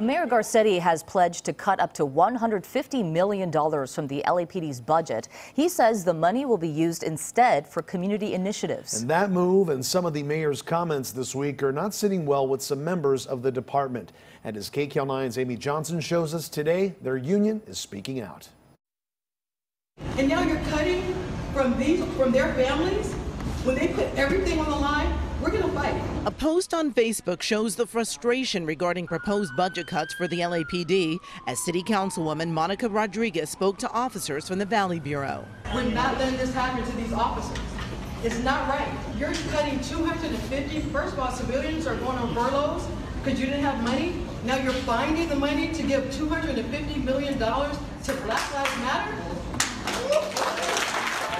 Mayor Garcetti has pledged to cut up to $150 million from the LAPD's budget. He says the money will be used instead for community initiatives. And that move and some of the mayor's comments this week are not sitting well with some members of the department. And as KCAL 9's Amy Johnson shows us today, their union is speaking out. And now you're cutting from their families when they put everything on the line. We're going to fight. A post on Facebook shows the frustration regarding proposed budget cuts for the LAPD as City Councilwoman Monica Rodriguez spoke to officers from the Valley Bureau. We're not letting this happen to these officers. It's not right. You're cutting 250. First of all, civilians are going on furloughs because you didn't have money. Now you're finding the money to give $250 million to Black Lives Matter.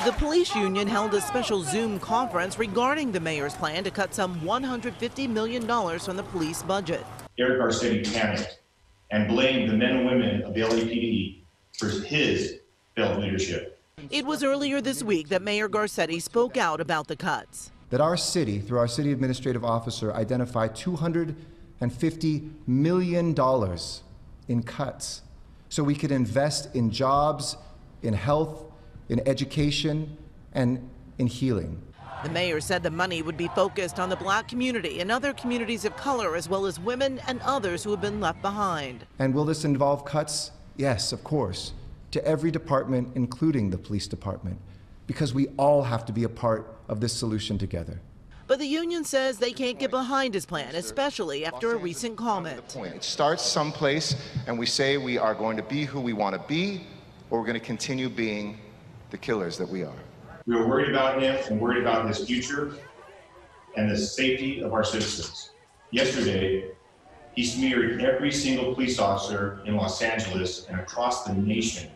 The police union held a special Zoom conference regarding the mayor's plan to cut some $150 million from the police budget. Eric Garcetti panicked and blamed the men and women of the LAPD for his failed leadership. It was earlier this week that Mayor Garcetti spoke out about the cuts. That our city, through our city administrative officer, identified $250 million in cuts so we could invest in jobs, in health, in education, and in healing. The mayor said the money would be focused on the Black community and other communities of color, as well as women and others who have been left behind. And will this involve cuts? Yes, of course, to every department, including the police department, because we all have to be a part of this solution together. But the union says they can't get behind his plan, especially after a recent comment. It starts someplace, and we say we are going to be who we want to be, or we're going to continue being the killers that we are. We were worried about him and worried about his future and the safety of our citizens. Yesterday, he smeared every single police officer in Los Angeles and across the nation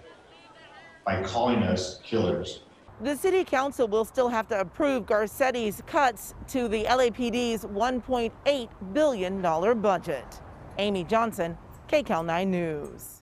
by calling us killers. The city council will still have to approve Garcetti's cuts to the LAPD's $1.8 billion budget. Amy Johnson, KCAL 9 News.